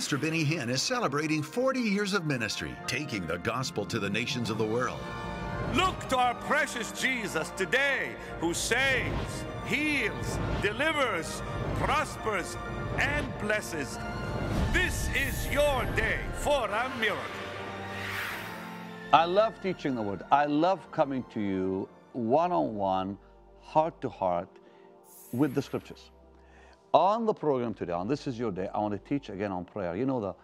Pastor Benny Hinn is celebrating 40 years of ministry, taking the gospel to the nations of the world. Look to our precious Jesus today, who saves, heals, delivers, prospers, and blesses. This is your day for a miracle. I love teaching the Word. I love coming to you one-on-one, heart-to-heart, with the Scriptures. On the program today, on This Is Your Day, I want to teach again on prayer. You know, the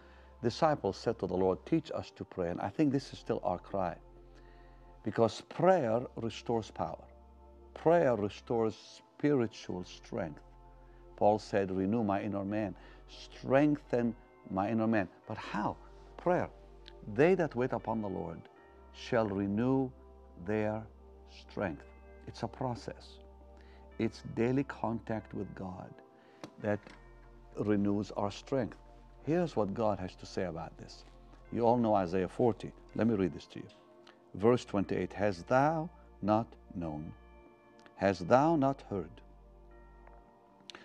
disciples said to the Lord, teach us to pray. And I think this is still our cry. Because prayer restores power. Prayer restores spiritual strength. Paul said, renew my inner man. Strengthen my inner man. But how? Prayer. They that wait upon the Lord shall renew their strength. It's a process. It's daily contact with God that renews our strength. Here's what God has to say about this. You all know Isaiah 40. Let me read this to you. Verse 28, hast thou not known, hast thou not heard,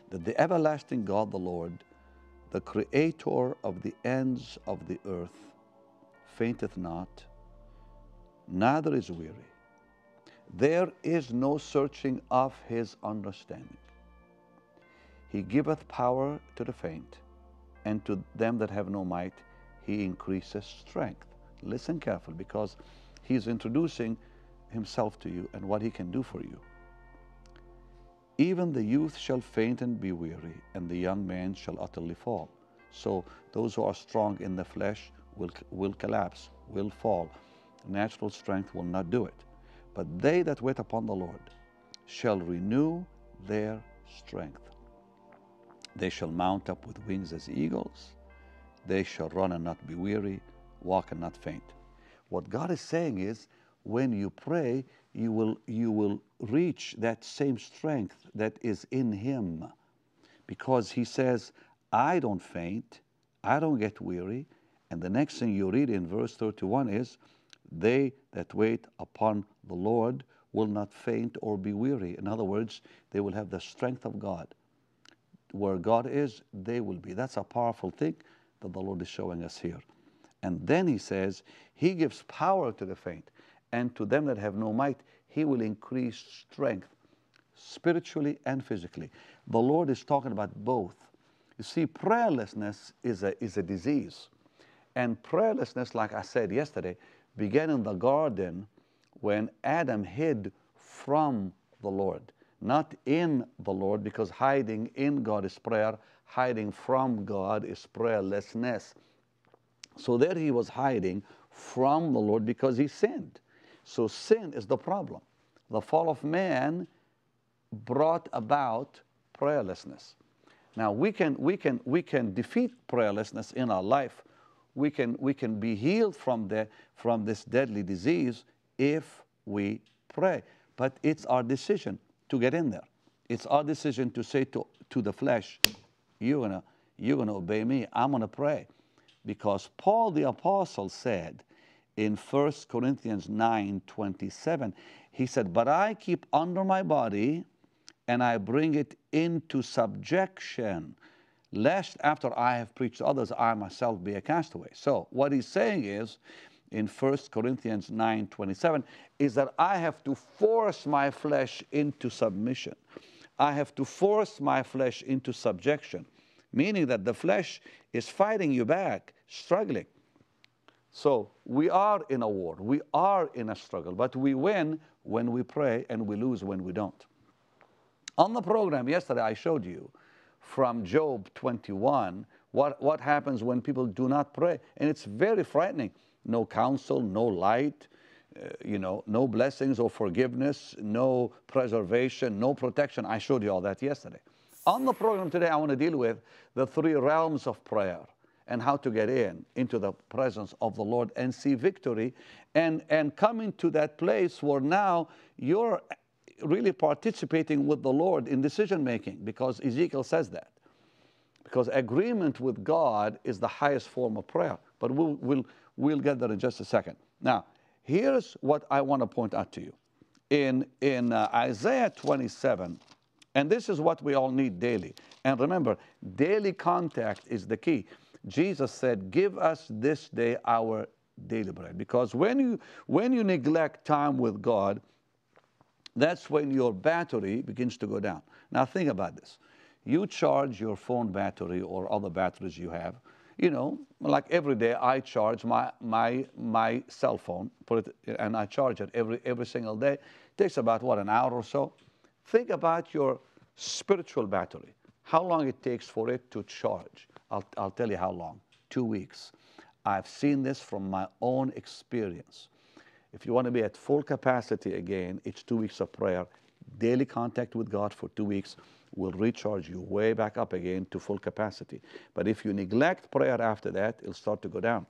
that the everlasting God, the Lord, the creator of the ends of the earth, fainteth not, neither is weary. There is no searching of his understanding. He giveth power to the faint, and to them that have no might, he increaseth strength. Listen carefully, because he's introducing himself to you and what he can do for you. Even the youth shall faint and be weary, and the young man shall utterly fall. So those who are strong in the flesh will collapse, will fall. Natural strength will not do it. But they that wait upon the Lord shall renew their strength. They shall mount up with wings as eagles. They shall run and not be weary, walk and not faint. What God is saying is, when you pray, you will reach that same strength that is in him. Because he says, I don't faint, I don't get weary. And the next thing you read in verse 31 is, they that wait upon the Lord will not faint or be weary. In other words, they will have the strength of God. Where God is, they will be. That's a powerful thing that the Lord is showing us here. And then he says, he gives power to the faint, and to them that have no might, he will increase strength, spiritually and physically. The Lord is talking about both. You see, prayerlessness is a disease. And prayerlessness, like I said yesterday, began in the garden when Adam hid from the Lord, not in the Lord, because hiding in God is prayer, hiding from God is prayerlessness. So there he was hiding from the Lord because he sinned. So sin is the problem. The fall of man brought about prayerlessness. Now we can defeat prayerlessness in our life. We can be healed from this deadly disease if we pray. But it's our decision to get in there. It's our decision to say to the flesh, you're gonna obey me. I'm gonna pray. Because Paul the Apostle said in 1 Corinthians 9:27, he said, but I keep under my body and I bring it into subjection, lest after I have preached to others, I myself be a castaway. So what he's saying is, in 1 Corinthians 9:27, is that I have to force my flesh into submission. I have to force my flesh into subjection. Meaning that the flesh is fighting you back, struggling. So we are in a war. We are in a struggle. But we win when we pray and we lose when we don't. On the program yesterday, I showed you from Job 21 what happens when people do not pray. And it's very frightening. No counsel, no light, no blessings or forgiveness, no preservation, no protection. I showed you all that yesterday. On the program today, I want to deal with the three realms of prayer and how to get into the presence of the Lord and see victory and come into that place where now you're really participating with the Lord in decision-making, because Ezekiel says that. Because agreement with God is the highest form of prayer. But we'll get there in just a second. Now, here's what I want to point out to you. In Isaiah 27... and this is what we all need daily. And remember, daily contact is the key. Jesus said, give us this day our daily bread. Because when you neglect time with God, that's when your battery begins to go down. Now think about this. You charge your phone battery or other batteries you have. You know, like every day I charge my cell phone, and I charge it every single day. It takes about, what, an hour or so? Think about your spiritual battery. How long it takes for it to charge. I'll tell you how long. 2 weeks. I've seen this from my own experience. If you want to be at full capacity again, it's 2 weeks of prayer. Daily contact with God for 2 weeks will recharge you way back up again to full capacity. But if you neglect prayer after that, it'll start to go down.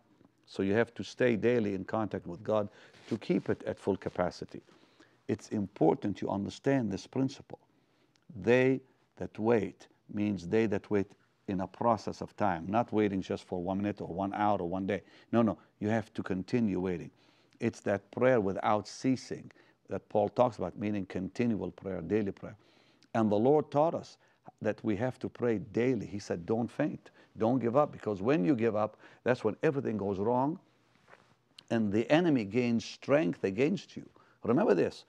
So you have to stay daily in contact with God to keep it at full capacity. It's important you understand this principle. They that wait means they that wait in a process of time, not waiting just for 1 minute or 1 hour or 1 day. No, no, you have to continue waiting. It's that prayer without ceasing that Paul talks about, meaning continual prayer, daily prayer. And the Lord taught us that we have to pray daily. He said, don't faint, don't give up, because when you give up, that's when everything goes wrong and the enemy gains strength against you. Remember this,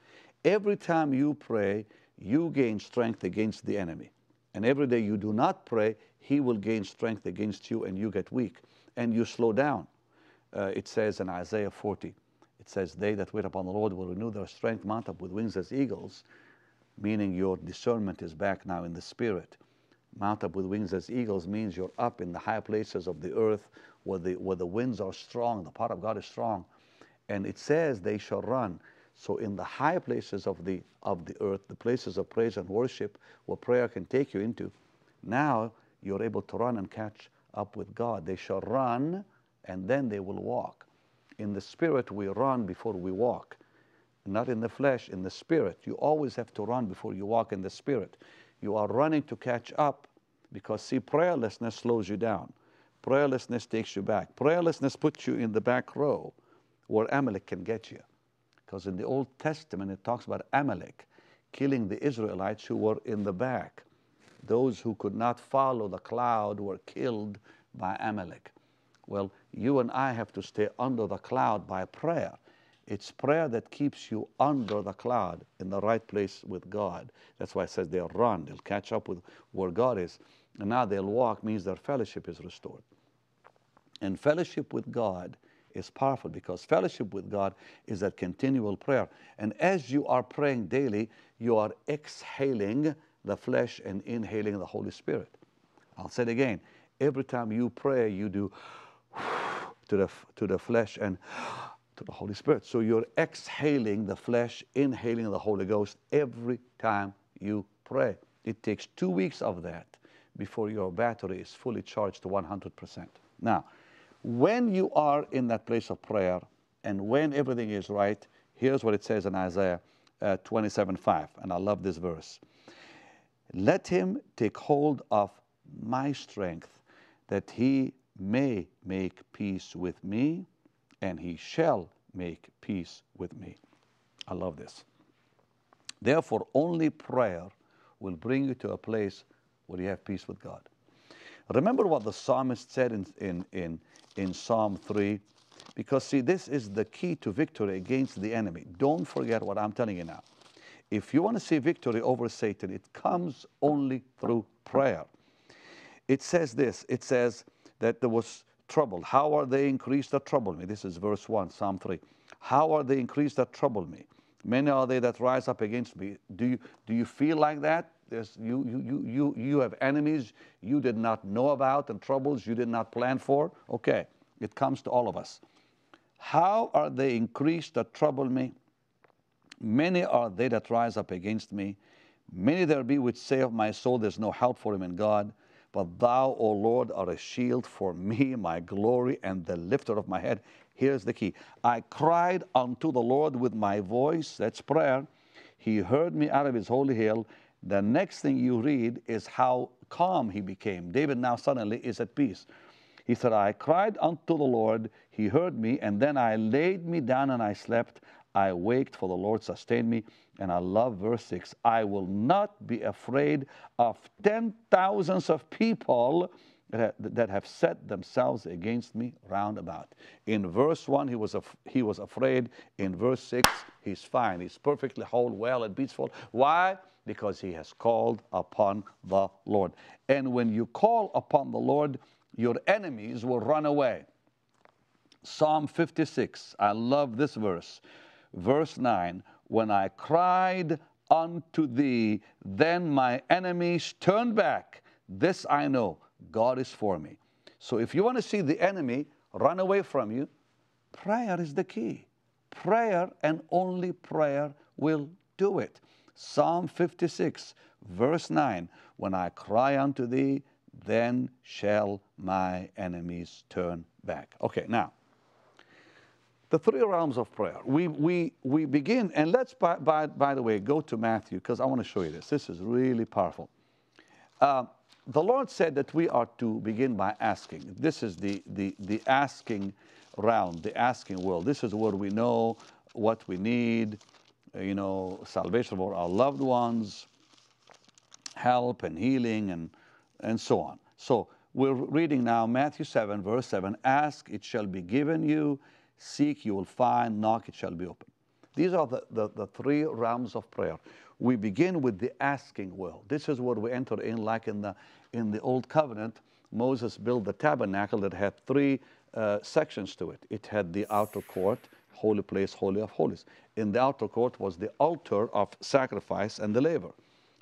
every time you pray, you gain strength against the enemy. And every day you do not pray, he will gain strength against you and you get weak and you slow down. It says in Isaiah 40, it says, they that wait upon the Lord will renew their strength, mount up with wings as eagles, meaning your discernment is back now in the spirit. Mount up with wings as eagles means you're up in the high places of the earth where the winds are strong, the power of God is strong. And it says they shall run. So in the high places of the earth, the places of praise and worship where prayer can take you into, now you're able to run and catch up with God. They shall run and then they will walk. In the spirit, we run before we walk. Not in the flesh, in the spirit. You always have to run before you walk in the spirit. You are running to catch up because, see, prayerlessness slows you down. Prayerlessness takes you back. Prayerlessness puts you in the back row where Amalek can get you. Because in the Old Testament, it talks about Amalek killing the Israelites who were in the back. Those who could not follow the cloud were killed by Amalek. Well, you and I have to stay under the cloud by prayer. It's prayer that keeps you under the cloud in the right place with God. That's why it says they'll run, they'll catch up with where God is. And now they'll walk means their fellowship is restored. And fellowship with God is powerful because fellowship with God is that continual prayer. And as you are praying daily, you are exhaling the flesh and inhaling the Holy Spirit. I'll say it again. Every time you pray, you do to the flesh and to the Holy Spirit. So you're exhaling the flesh, inhaling the Holy Ghost every time you pray. It takes 2 weeks of that before your battery is fully charged to 100%. Now, when you are in that place of prayer and when everything is right, here's what it says in Isaiah 27:5, and I love this verse. Let him take hold of my strength, that he may make peace with me, and he shall make peace with me. I love this. Therefore, only prayer will bring you to a place where you have peace with God. Remember what the psalmist said in Psalm 3, because see, this is the key to victory against the enemy. Don't forget what I'm telling you now. If you want to see victory over Satan, it comes only through prayer. It says this, it says that there was trouble. How are they increased that trouble me? This is verse 1, Psalm 3. How are they increased that trouble me? Many are they that rise up against me. Do you feel like that? You have enemies you did not know about and troubles you did not plan for. Okay, it comes to all of us. How are they increased that trouble me? Many are they that rise up against me. Many there be which say of my soul, there's no help for him in God. But thou, O Lord, art a shield for me, my glory, and the lifter of my head. Here's the key. I cried unto the Lord with my voice. That's prayer. He heard me out of his holy hill. The next thing you read is how calm he became. David now suddenly is at peace. He said, I cried unto the Lord. He heard me, and then I laid me down and I slept. I waked, for the Lord sustained me. And I love verse 6. I will not be afraid of 10,000s of people that have set themselves against me round about. In verse 1, he was afraid. In verse 6, he's fine. He's perfectly whole, well, and peaceful. Why? Because he has called upon the Lord. And when you call upon the Lord, your enemies will run away. Psalm 56, I love this verse. Verse 9, when I cried unto thee, then my enemies turned back. This I know, God is for me. So if you want to see the enemy run away from you, prayer is the key. Prayer and only prayer will do it. Psalm 56, verse 9, when I cry unto thee, then shall my enemies turn back. Okay, now, the three realms of prayer. We begin, and let's, by the way, go to Matthew, because I want to show you this. This is really powerful. The Lord said that we are to begin by asking. This is the asking round, the asking world. This is where we know what we need, you know, salvation for our loved ones, help and healing, and so on. So we're reading now Matthew 7, verse 7. Ask, it shall be given you. Seek, you will find. Knock, it shall be opened. These are the three realms of prayer. We begin with the asking world. This is where we enter in, like in the Old Covenant. Moses built the tabernacle that had three sections to it. It had the outer court, holy place, holy of holies. In the outer court was the altar of sacrifice and the laver.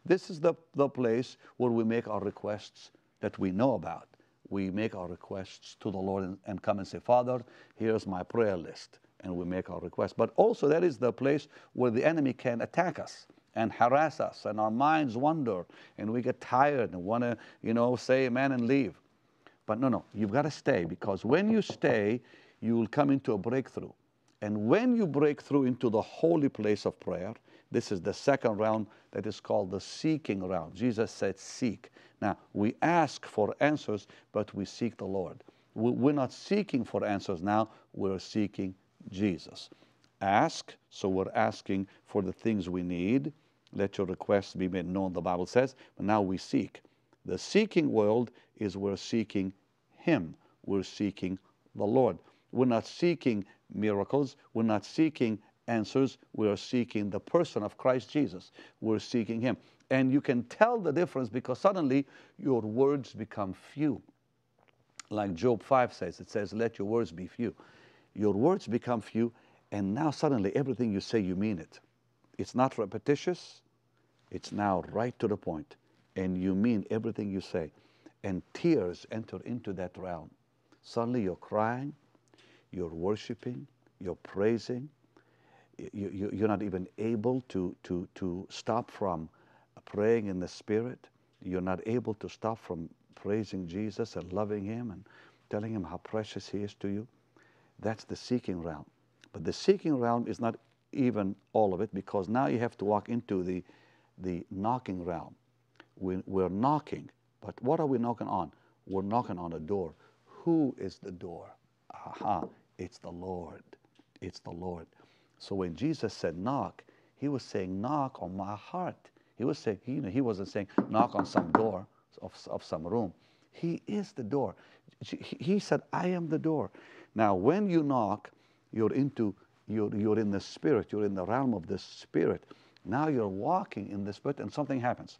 This is the place where we make our requests that we know about. We make our requests to the Lord and come and say, Father, here's my prayer list. And we make our requests. But also that is the place where the enemy can attack us and harass us. And our minds wander. And we get tired and want to, you know, say amen and leave. But no, no. You've got to stay. Because when you stay, you will come into a breakthrough. And when you break through into the holy place of prayer, this is the second realm that is called the seeking realm. Jesus said, seek. Now, we ask for answers, but we seek the Lord. We're not seeking for answers now. We're seeking Jesus. Ask, so we're asking for the things we need. Let your requests be made known, the Bible says. But now we seek. The seeking world is we're seeking Him. We're seeking the Lord. We're not seeking miracles. We're not seeking answers. We are seeking the person of Christ Jesus. We're seeking Him. And you can tell the difference because suddenly your words become few. Like Job 5 says, it says, let your words be few. Your words become few, and now suddenly everything you say, you mean it. It's not repetitious. It's now right to the point. And you mean everything you say. And tears enter into that realm. Suddenly you're crying. You're worshiping, you're praising, you're not even able to stop from praying in the Spirit. You're not able to stop from praising Jesus and loving Him and telling Him how precious He is to you. That's the seeking realm. But the seeking realm is not even all of it, because now you have to walk into the knocking realm. We're knocking, but what are we knocking on? We're knocking on a door. Who is the door? Aha, it's the Lord. It's the Lord. So when Jesus said knock, He was saying knock on my heart. He was saying, you know, He wasn't saying knock on some door of some room. He is the door. He said, I am the door. Now when you knock, you're in the Spirit. You're in the realm of the Spirit. Now you're walking in the Spirit and something happens.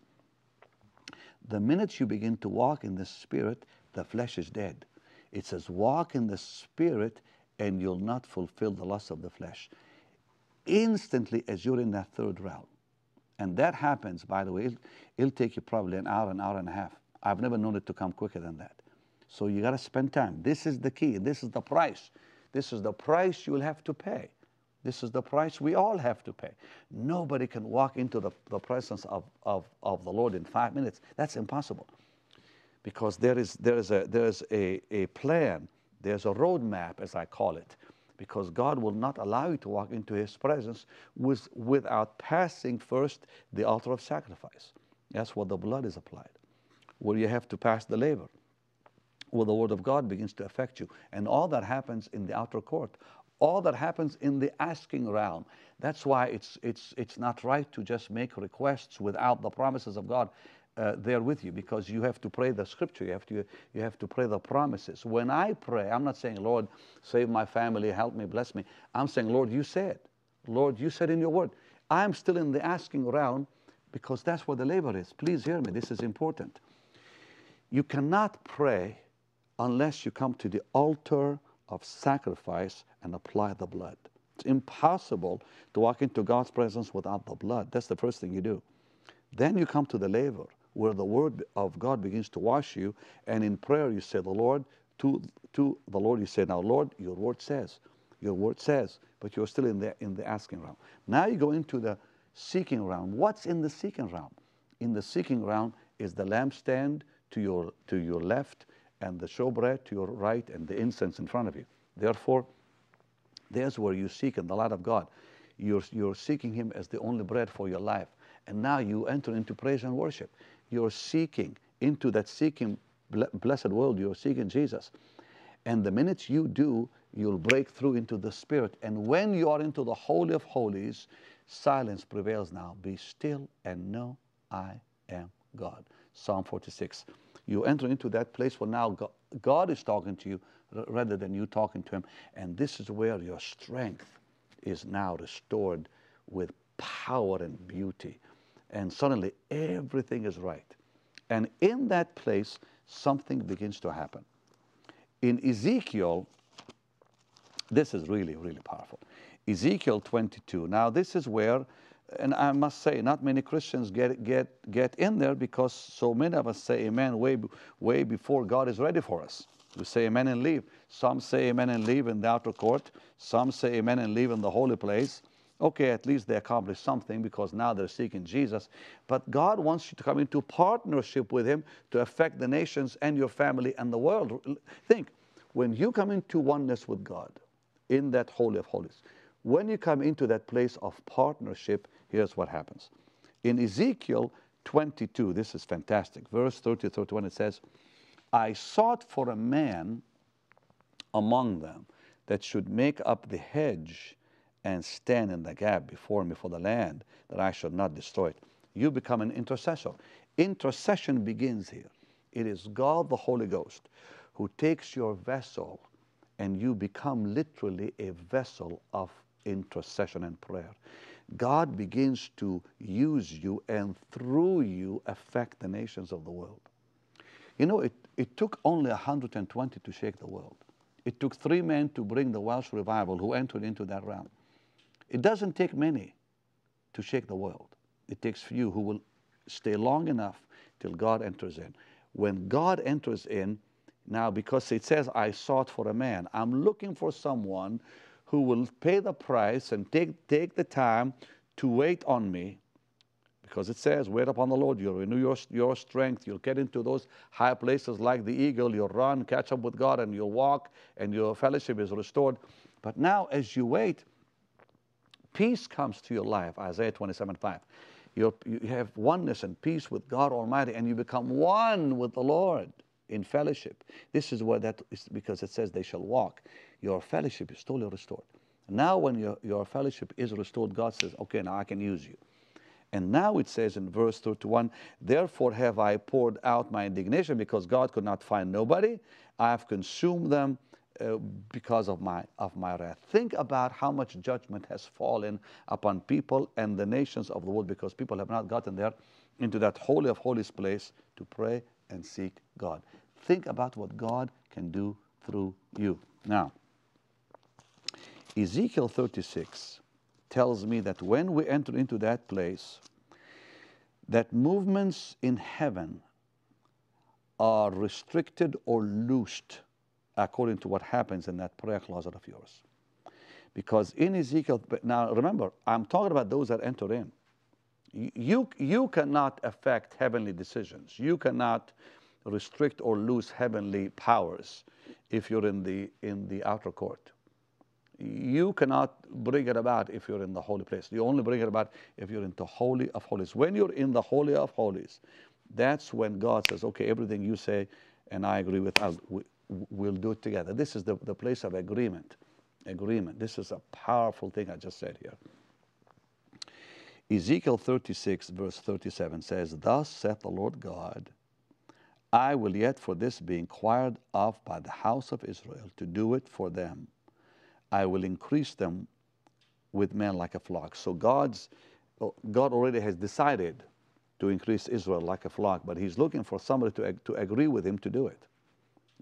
The minute you begin to walk in the Spirit, the flesh is dead. It says, walk in the Spirit, and you'll not fulfill the lust of the flesh. Instantly, as you're in that third realm. And that happens, by the way, it'll take you probably an hour and a half. I've never known it to come quicker than that. So you got to spend time. This is the key. This is the price. This is the price you'll have to pay. This is the price we all have to pay. Nobody can walk into the presence of the Lord in 5 minutes. That's impossible. Because there is a plan, there's a roadmap, as I call it, because God will not allow you to walk into His presence without passing first the altar of sacrifice. That's where the blood is applied, where you have to pass the laver, where the Word of God begins to affect you. And all that happens in the outer court, all that happens in the asking realm. That's why it's not right to just make requests without the promises of God. there with you, because you have to pray the scripture. You have to pray the promises. When I pray, I'm not saying, Lord, save my family, help me, bless me. I'm saying, Lord, you said. Lord, you said in your word. I'm still in the asking round, because that's where the labor is. Please hear me. This is important. You cannot pray unless you come to the altar of sacrifice and apply the blood. It's impossible to walk into God's presence without the blood. That's the first thing you do. Then you come to the laver, where the word of God begins to wash you, and in prayer you say, to the Lord you say, now Lord, your word says, but you're still in the asking round. Now you go into the seeking round. What's in the seeking round? In the seeking round is the lampstand to your left, and the showbread to your right, and the incense in front of you. Therefore, there's where you seek in the light of God. You're seeking Him as the only bread for your life. And now you enter into praise and worship. You're seeking into that blessed world. You're seeking Jesus. And the minute you do, you'll break through into the Spirit. And when you are into the Holy of Holies, silence prevails now. Be still and know I am God. Psalm 46. You enter into that place where now God is talking to you rather than you talking to Him. And this is where your strength is now restored with power and beauty. And suddenly everything is right. And in that place, something begins to happen. In Ezekiel, this is really, really powerful. Ezekiel 22. Now this is where, and I must say, not many Christians get in there, because so many of us say amen way before God is ready for us. We say amen and leave. Some say amen and leave in the outer court. Some say amen and leave in the holy place. Okay, at least they accomplished something, because now they're seeking Jesus. But God wants you to come into partnership with Him to affect the nations and your family and the world. Think, when you come into oneness with God, in that Holy of Holies, when you come into that place of partnership, here's what happens. In Ezekiel 22, this is fantastic, verse 30-31, it says, I sought for a man among them that should make up the hedge and stand in the gap before me for the land, that I should not destroy it. You become an intercessor. Intercession begins here. It is God the Holy Ghost who takes your vessel, and you become literally a vessel of intercession and prayer. God begins to use you, and through you affect the nations of the world. You know, it took only 120 to shake the world. It took 3 men to bring the Welsh revival, who entered into that realm. It doesn't take many to shake the world. It takes few who will stay long enough till God enters in. When God enters in, now, because it says, I sought for a man, I'm looking for someone who will pay the price and take the time to wait on me. Because it says, wait upon the Lord, you'll renew your strength, you'll get into those high places like the eagle, you'll run, catch up with God, and you'll walk, and your fellowship is restored. But now, as you wait, peace comes to your life, Isaiah 27:5. You have oneness and peace with God Almighty, and you become one with the Lord in fellowship. This is where that is, because it says they shall walk. Your fellowship is totally restored. Now when your fellowship is restored, God says, okay, now I can use you. And now it says in verse 31, therefore have I poured out my indignation, because God could not find nobody. I have consumed them because of my wrath. Think about how much judgment has fallen upon people and the nations of the world, because people have not gotten there into that holy of holies place to pray and seek God. Think about what God can do through you. Now, Ezekiel 36 tells me that when we enter into that place, that movements in heaven are restricted or loosed according to what happens in that prayer closet of yours. Because in Ezekiel, now remember, I'm talking about those that enter in. You cannot affect heavenly decisions. You cannot restrict or lose heavenly powers if you're in the outer court. You cannot bring it about if you're in the holy place. You only bring it about if you're in the Holy of Holies. When you're in the Holy of Holies, that's when God says, okay, everything you say and I agree with, we'll do it together. This is the place of agreement. This is a powerful thing I just said here. Ezekiel 36, verse 37 says, "Thus saith the Lord God, I will yet for this be inquired of by the house of Israel to do it for them. I will increase them with men like a flock." So God already has decided to increase Israel like a flock, but he's looking for somebody to agree with him to do it.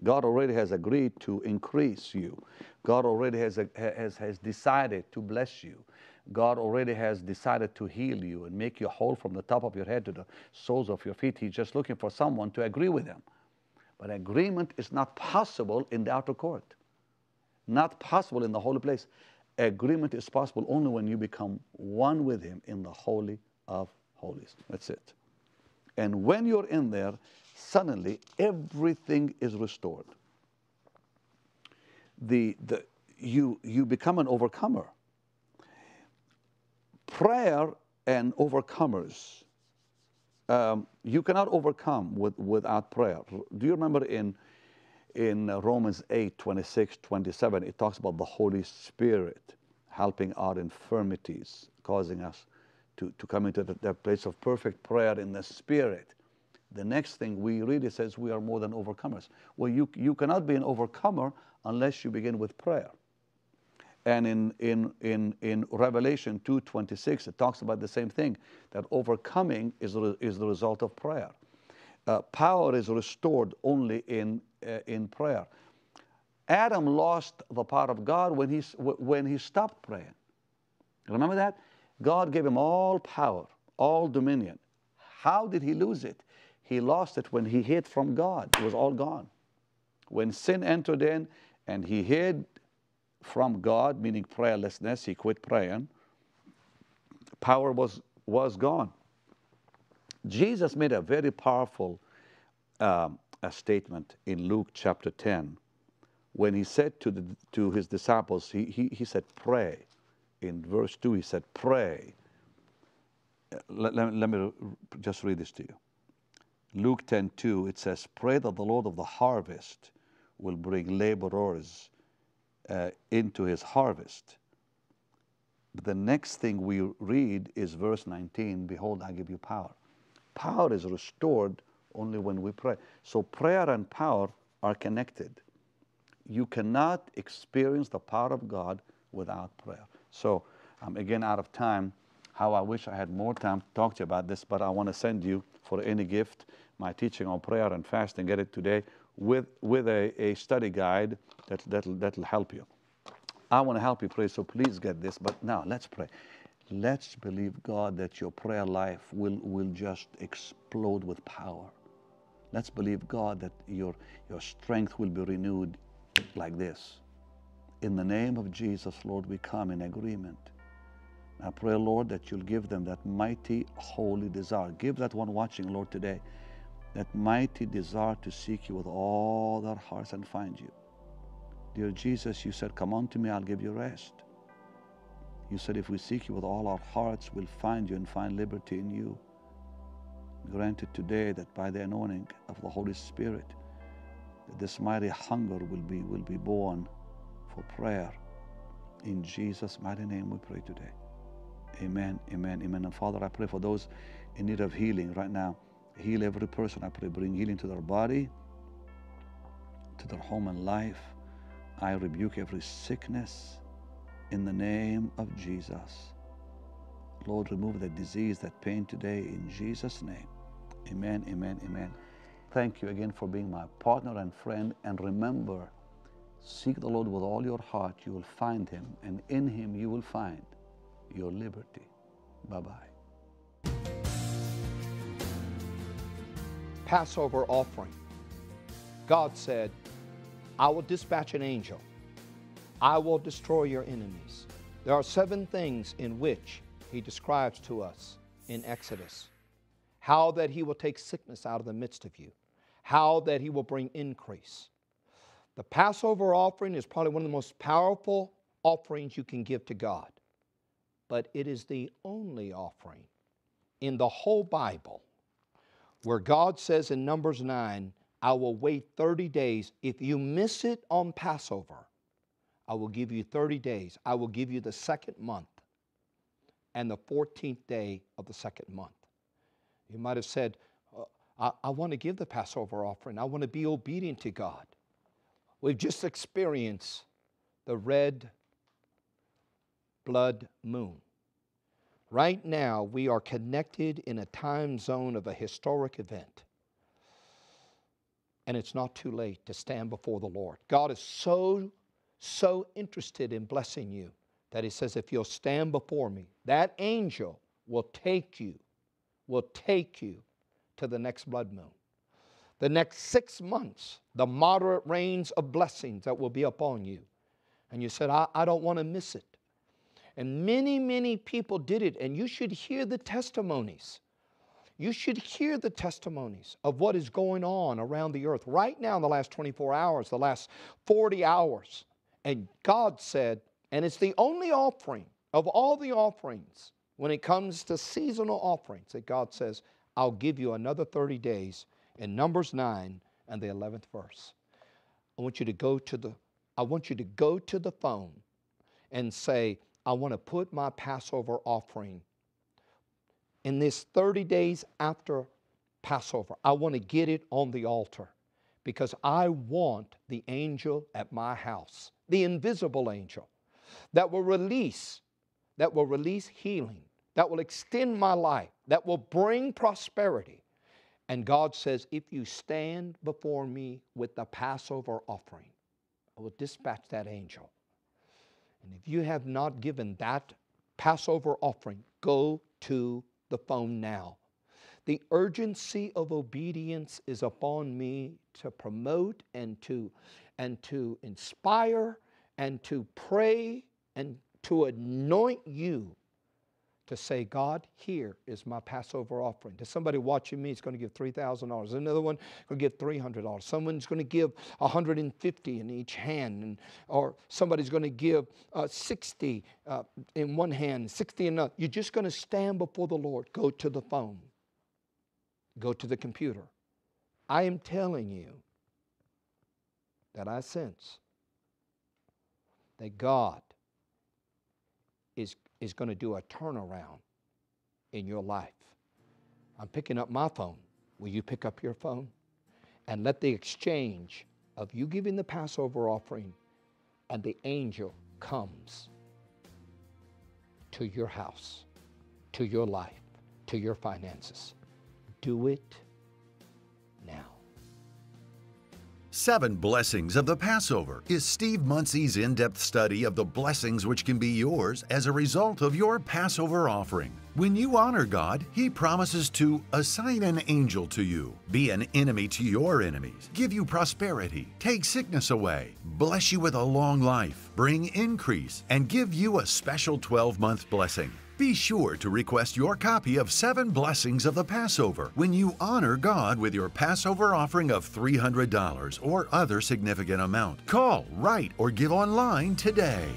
God already has agreed to increase you. God already has decided to bless you. God already has decided to heal you and make you whole from the top of your head to the soles of your feet. He's just looking for someone to agree with him. But agreement is not possible in the outer court. Not possible in the holy place. Agreement is possible only when you become one with him in the holy of holies. That's it. And when you're in there, suddenly everything is restored. You become an overcomer. Prayer and overcomers. You cannot overcome without prayer. Do you remember in Romans 8, 26, 27, it talks about the Holy Spirit helping our infirmities, causing us to come into that place of perfect prayer in the Spirit. The next thing we read, it says we are more than overcomers. Well, you cannot be an overcomer unless you begin with prayer. And in Revelation 2:26, it talks about the same thing, that overcoming is the result of prayer. Power is restored only in prayer. Adam lost the power of God when he stopped praying. Remember that? God gave him all power, all dominion. How did he lose it? He lost it when he hid from God. It was all gone. When sin entered in and he hid from God, meaning prayerlessness, he quit praying, power was gone. Jesus made a very powerful statement in Luke chapter 10 when he said to his disciples, he said, pray. In verse 2, he said, pray. Let me just read this to you. Luke 10:2, it says, "Pray that the Lord of the harvest will bring laborers into his harvest." But the next thing we read is verse 19, "Behold, I give you power." Power is restored only when we pray. So prayer and power are connected. You cannot experience the power of God without prayer. So I'm again out of time. How I wish I had more time to talk to you about this, but I want to send you, for any gift, my teaching on prayer and fasting. Get it today with a study guide that'll help you. I want to help you pray, so please get this. But now let's pray. Let's believe God that your prayer life will just explode with power. Let's believe God that your strength will be renewed like this. In the name of Jesus, Lord, we come in agreement. I pray, Lord, that you'll give them that mighty, holy desire. Give that one watching, Lord, today, that mighty desire to seek you with all their hearts and find you. Dear Jesus, you said, "Come unto me, I'll give you rest." You said, if we seek you with all our hearts, we'll find you and find liberty in you. Grant it today that by the anointing of the Holy Spirit, that this mighty hunger will be born for prayer. In Jesus' mighty name we pray today. Amen, amen, amen. And Father, I pray for those in need of healing right now. Heal every person, I pray. Bring healing to their body, to their home and life. I rebuke every sickness in the name of Jesus. Lord, remove that disease, that pain today in Jesus' name. Amen, amen, amen. Thank you again for being my partner and friend. And remember, seek the Lord with all your heart. You will find him, and in him you will find your liberty. Bye-bye. Passover offering. God said, "I will dispatch an angel. I will destroy your enemies." There are 7 things in which he describes to us in Exodus. How that he will take sickness out of the midst of you. How that he will bring increase. The Passover offering is probably one of the most powerful offerings you can give to God. But it is the only offering in the whole Bible where God says in Numbers 9, "I will wait 30 days. If you miss it on Passover, I will give you 30 days. I will give you the second month and the 14th day of the second month. You might have said, I want to give the Passover offering. I want to be obedient to God. We've just experienced the red blood moon. Right now, we are connected in a time zone of a historic event. And it's not too late to stand before the Lord. God is so interested in blessing you that He says, if you'll stand before me, that angel will take you to the next blood moon. The next 6 months, the moderate rains of blessings that will be upon you. And you said, I don't want to miss it. And many, many people did it. And you should hear the testimonies. You should hear the testimonies of what is going on around the earth right now in the last 24 hours, the last 40 hours. And God said, and it's the only offering of all the offerings when it comes to seasonal offerings that God says, I'll give you another 30 days in Numbers 9 and the 11th verse. I want you to go to the phone and say, I want to put my Passover offering in this 30 days after Passover. I want to get it on the altar because I want the angel at my house, the invisible angel that will release healing, that will extend my life, that will bring prosperity. And God says, if you stand before me with the Passover offering, I will dispatch that angel. And if you have not given that Passover offering, go to the phone now. The urgency of obedience is upon me to promote and to inspire and to pray and to anoint you to say, God, here is my Passover offering. To somebody watching me, it's going to give $3,000. Another one going to give $300. Someone's going to give $150 in each hand, or somebody's going to give $60 in one hand, $60 in another. You're just going to stand before the Lord. Go to the phone. Go to the computer. I am telling you that I sense that God is going to do a turnaround in your life. I'm picking up my phone. Will you pick up your phone? And let the exchange of you giving the Passover offering and the angel comes to your house, to your life, to your finances. Do it now. 7 Blessings of the Passover is Steve Munsey's in-depth study of the blessings which can be yours as a result of your Passover offering. When you honor God, He promises to assign an angel to you, be an enemy to your enemies, give you prosperity, take sickness away, bless you with a long life, bring increase, and give you a special 12-month blessing. Be sure to request your copy of 7 Blessings of the Passover when you honor God with your Passover offering of $300 or other significant amount. Call, write, or give online today.